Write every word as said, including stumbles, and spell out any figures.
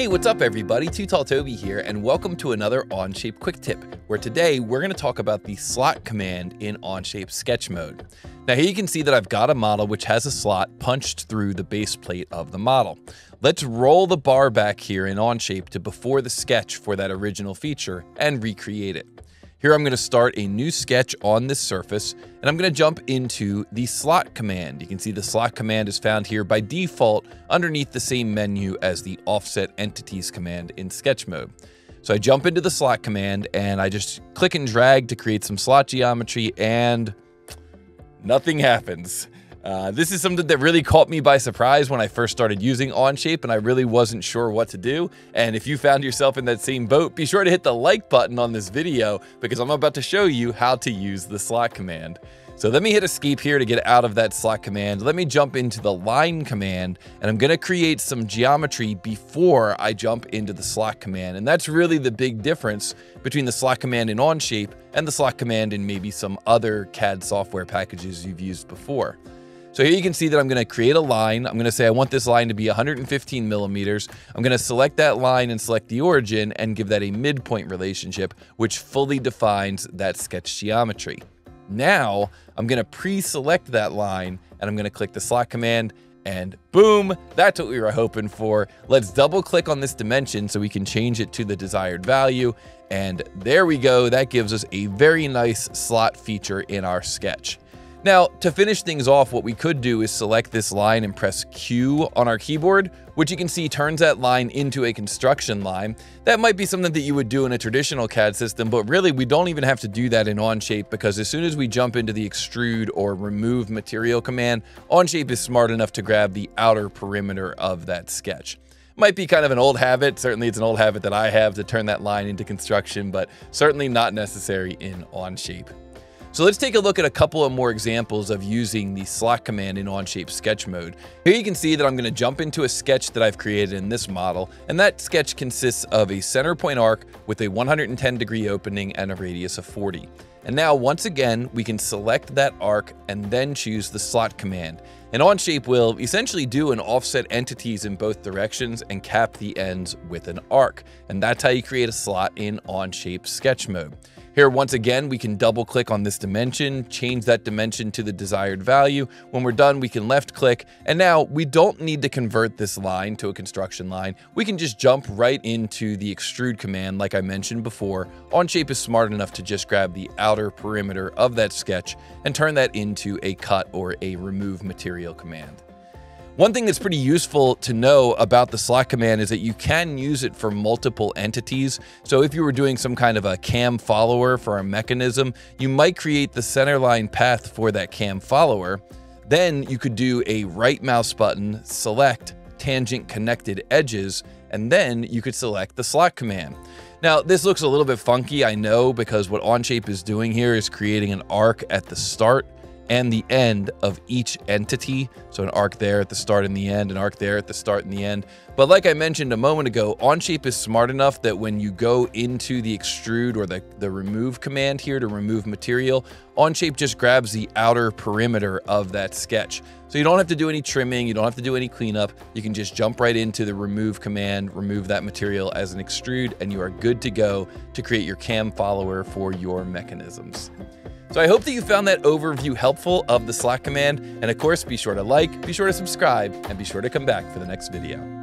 Hey, what's up everybody? TooTallToby here, and welcome to another Onshape Quick Tip, where today we're gonna talk about the slot command in Onshape sketch mode. Now here you can see that I've got a model which has a slot punched through the base plate of the model. Let's roll the bar back here in Onshape to before the sketch for that original feature and recreate it. Here I'm gonna start a new sketch on this surface, and I'm gonna jump into the slot command. You can see the slot command is found here by default underneath the same menu as the offset entities command in sketch mode. So I jump into the slot command and I just click and drag to create some slot geometry, and nothing happens. Uh, this is something that really caught me by surprise when I first started using Onshape, and I really wasn't sure what to do. And if you found yourself in that same boat, be sure to hit the like button on this video, because I'm about to show you how to use the slot command. So let me hit escape here to get out of that slot command. Let me jump into the line command, and I'm gonna create some geometry before I jump into the slot command. And that's really the big difference between the slot command in Onshape and the slot command in maybe some other C A D software packages you've used before. So here you can see that I'm gonna create a line. I'm gonna say I want this line to be one hundred fifteen millimeters. I'm gonna select that line and select the origin and give that a midpoint relationship, which fully defines that sketch geometry. Now, I'm gonna pre-select that line and I'm gonna click the slot command, and boom, that's what we were hoping for. Let's double click on this dimension so we can change it to the desired value. And there we go, that gives us a very nice slot feature in our sketch. Now, to finish things off, what we could do is select this line and press Q on our keyboard, which you can see turns that line into a construction line. That might be something that you would do in a traditional C A D system, but really we don't even have to do that in Onshape, because as soon as we jump into the extrude or remove material command, Onshape is smart enough to grab the outer perimeter of that sketch. Might be kind of an old habit. Certainly it's an old habit that I have, to turn that line into construction, but certainly not necessary in Onshape. So let's take a look at a couple of more examples of using the slot command in Onshape sketch mode. Here you can see that I'm gonna jump into a sketch that I've created in this model, and that sketch consists of a center point arc with a one hundred ten degree opening and a radius of forty. And now once again, we can select that arc and then choose the slot command. And Onshape will essentially do an offset entities in both directions and cap the ends with an arc. And that's how you create a slot in Onshape sketch mode. Here, once again, we can double click on this dimension, change that dimension to the desired value. When we're done, we can left click. And now we don't need to convert this line to a construction line. We can just jump right into the extrude command. Like I mentioned before, Onshape is smart enough to just grab the outer perimeter of that sketch and turn that into a cut or a remove material command. One thing that's pretty useful to know about the slot command is that you can use it for multiple entities. So if you were doing some kind of a C A M follower for a mechanism, you might create the center line path for that C A M follower. Then you could do a right mouse button, select tangent connected edges, and then you could select the slot command. Now, this looks a little bit funky, I know, because what Onshape is doing here is creating an arc at the start and the end of each entity. So an arc there at the start and the end, an arc there at the start and the end. But like I mentioned a moment ago, Onshape is smart enough that when you go into the extrude or the, the remove command here to remove material, Onshape just grabs the outer perimeter of that sketch. So you don't have to do any trimming, you don't have to do any cleanup. You can just jump right into the remove command, remove that material as an extrude, and you are good to go to create your C A M follower for your mechanisms. So I hope that you found that overview helpful of the slot command, and of course, be sure to like, be sure to subscribe, and be sure to come back for the next video.